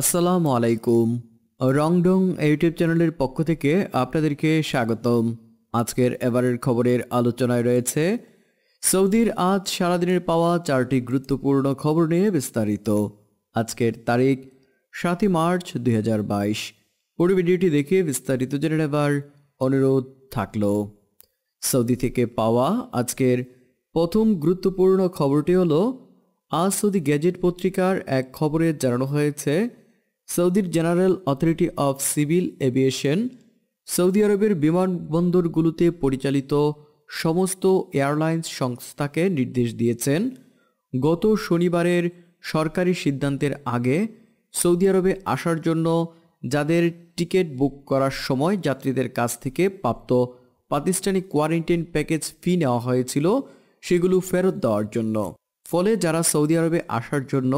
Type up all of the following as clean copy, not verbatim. আসসালামু আলাইকুম, রংডং ইউটিউব চ্যানেলের পক্ষ থেকে আপনাদেরকে স্বাগতম। আজকের এবারের খবরের আলোচনায় রয়েছে সৌদির আজ সারাদিনের পাওয়া চারটি গুরুত্বপূর্ণ খবর নিয়ে বিস্তারিত। আজকের তারিখ 7ই মার্চ 2022। পুরো ভিডিওটি দেখে বিস্তারিত জেনে নেবার অনুরোধ থাকলো। সৌদি থেকে পাওয়া আজকের প্রথম গুরুত্বপূর্ণ খবরটি হলো, আজ সৌদি গ্যাজেট পত্রিকার এক খবরে জানানো হয়েছে, সৌদির general authority of civil aviation Saudi আরবের বিমানবন্দরগুলোতে পরিচালিত সমস্ত এয়ারলাইন্স সংস্থাকে নির্দেশ দিয়েছেন, গত শনিবারের সরকারি সিদ্ধান্তের আগে সৌদি আরবে আসার জন্য যাদের টিকিট বুক করার সময় যাত্রীদের কাছ থেকে প্রাপ্ত পাকিস্তানি কোয়ারেন্টাইন প্যাকেজ ফি নেওয়া হয়েছিল সেগুলো ফেরত দেওয়ার জন্য। ফলে যারা সৌদি আরবে আসার জন্য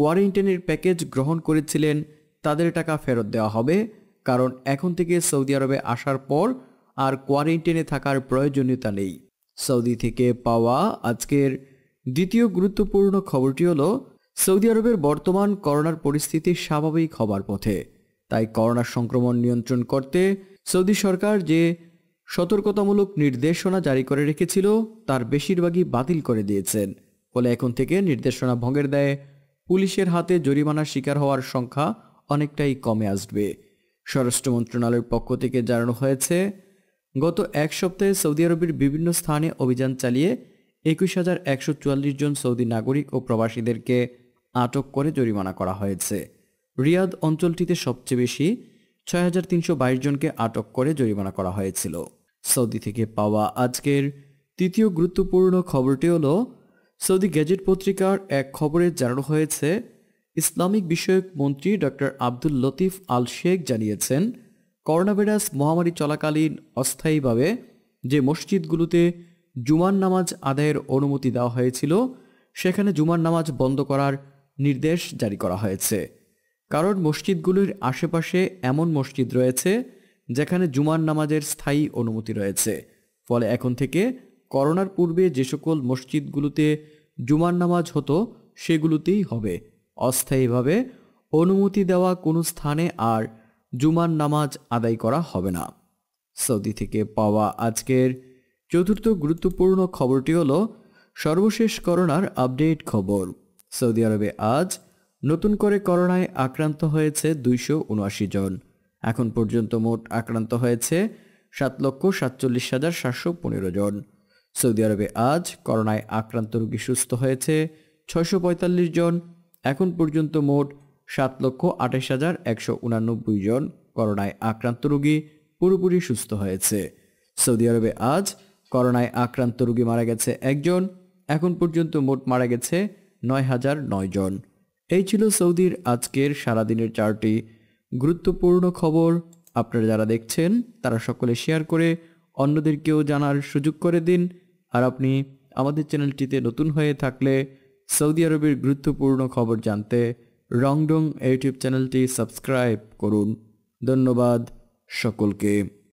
কোয়ারেন্টাইনের প্যাকেজ গ্রহণ করেছিলেন তাদের টাকা ফেরত দেওয়া হবে, কারণ এখন থেকে সৌদি আরবে আসার পর আর কোয়ারেন্টাইনে থাকার প্রয়োজনীয়তা নেই। সৌদি থেকে পাওয়া আজকের দ্বিতীয় গুরুত্বপূর্ণ খবরটি হলো, সৌদি আরবের বর্তমান করোনার পরিস্থিতি স্বাভাবিক হবার পথে। তাই করোনা সংক্রমণ নিয়ন্ত্রণ করতে সৌদি সরকার যে সতর্কতামূলক নির্দেশনা জারি করে রেখেছিল তার বেশিরভাগই বাতিল করে দিয়েছেন। ফলে এখন থেকে নির্দেশনা ভঙ্গের দায়ে পুলিশের হাতে জরিমানার শিকার হওয়ার সংখ্যা অনেকটাই কমে আসবে। স্বরাষ্ট্র মন্ত্রণালয়ের পক্ষ থেকে জানানো হয়েছে, গত এক সপ্তাহে সৌদি আরবের বিভিন্ন স্থানে অভিযান চালিয়ে 21,144 জন সৌদি নাগরিক ও প্রবাসীদেরকে আটক করে জরিমানা করা হয়েছে। রিয়াদ অঞ্চলটিতে সবচেয়ে বেশি 6,322 জনকে আটক করে জরিমানা করা হয়েছিল। সৌদি থেকে পাওয়া আজকের তৃতীয় গুরুত্বপূর্ণ খবরটি হলো, সৌদি গ্যাজেট পত্রিকার এক খবরে জানানো হয়েছে, ইসলামিক বিষয়ক মন্ত্রী doctor Abdul Latif Al Sheikh জানিয়েছেন, করোনাভাইরাস মহামারী চলাকালীন অস্থায়ীভাবে যে মসজিদগুলোতে জুমার নামাজ আদায়ের অনুমতি দেওয়া হয়েছিল সেখানে জুমার নামাজ বন্ধ করার নির্দেশ জারি করা হয়েছে, কারণ মসজিদগুলির আশেপাশে এমন মসজিদ রয়েছে যেখানে জুমার নামাজের স্থায়ী অনুমতি রয়েছে। ফলে এখন থেকে করোনার পূর্বে যে সকল মসজিদগুলোতে জুমার নামাজ হতো সেগুলোতেই হবে। অস্থায়ীভাবে অনুমতি দেওয়া কোনো স্থানে আর জুমার নামাজ আদায় করা হবে না। সৌদি থেকে পাওয়া আজকের চতুর্থ গুরুত্বপূর্ণ খবরটি হলো সর্বশেষ করোনার আপডেট খবর। সৌদি আরবে আজ নতুন করে করোনায় আক্রান্ত হয়েছে 279 জন। এখন পর্যন্ত মোট আক্রান্ত হয়েছে 7,47,715 জন। সৌদি আরবে আজ করোনায় আক্রান্ত রোগী সুস্থ হয়েছে 645 জন। এখন পর্যন্ত মোট 7,28,189 জন করোনায় আক্রান্ত রোগী পুরোপুরি সুস্থ হয়েছে। সৌদি আরবে আজ করোনায় আক্রান্ত রোগী মারা গেছে একজন। এখন পর্যন্ত মোট মারা গেছে 9,009 জন। এই ছিল সৌদির আজকের সারাদিনের চারটি গুরুত্বপূর্ণ খবর। আপনারা যারা দেখছেন তারা সকলে শেয়ার করে অন্যদেরকেও জানার সুযোগ করে দিন। আর আপনি আমাদের চ্যানেলটিতে নতুন হয়ে থাকলে সৌদি আরবের গুরুত্বপূর্ণ খবর জানতে রংডং ইউটিউব চ্যানেলটি সাবস্ক্রাইব করুন। ধন্যবাদ সকলকে।